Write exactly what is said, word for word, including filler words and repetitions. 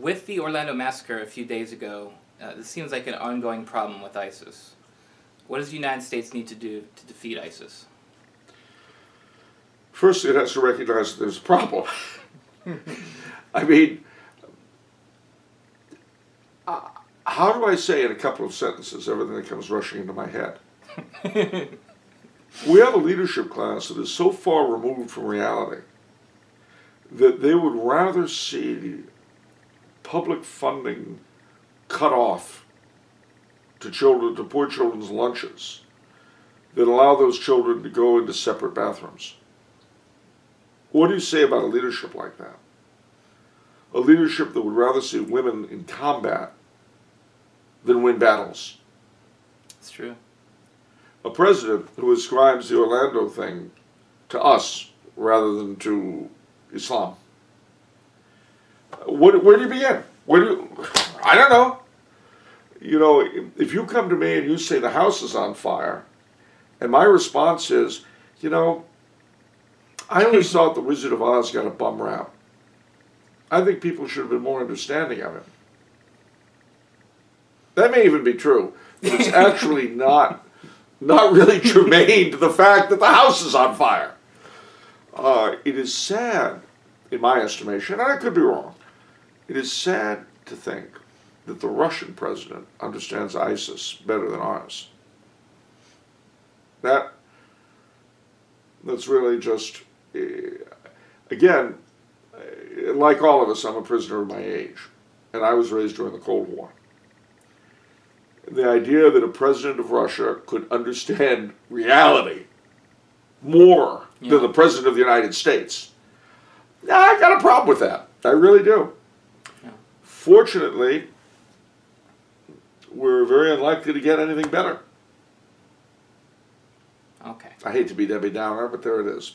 with the Orlando massacre a few days ago, uh, this seems like an ongoing problem with ISIS. What does the United States need to do to defeat ISIS? First, it has to recognize there's a problem. I mean, uh, how do I say in a couple of sentences everything that comes rushing into my head? We have a leadership class that is so far removed from reality that they would rather see public funding cut off to children, to poor children's lunches, than allow those children to go into separate bathrooms. What do you say about a leadership like that? A leadership that would rather see women in combat than win battles. That's true. A president who ascribes the Orlando thing to us rather than to Islam. What, where do you begin? Where do you, I don't know. You know, if you come to me and you say the house is on fire, and my response is, you know, I always thought the Wizard of Oz got a bum rap. I think people should have been more understanding of it. That may even be true, but it's actually not, not really germane to the fact that the house is on fire. Uh, it is sad, in my estimation, and I could be wrong, it is sad to think that the Russian president understands ISIS better than ours. That, that's really just... Again, like all of us, I'm a prisoner of my age, and I was raised during the Cold War. The idea that a president of Russia could understand reality more yeah. than the president of the United States, I got a problem with that. I really do. Yeah. Fortunately, we're very unlikely to get anything better. Okay. I hate to be Debbie Downer, but there it is.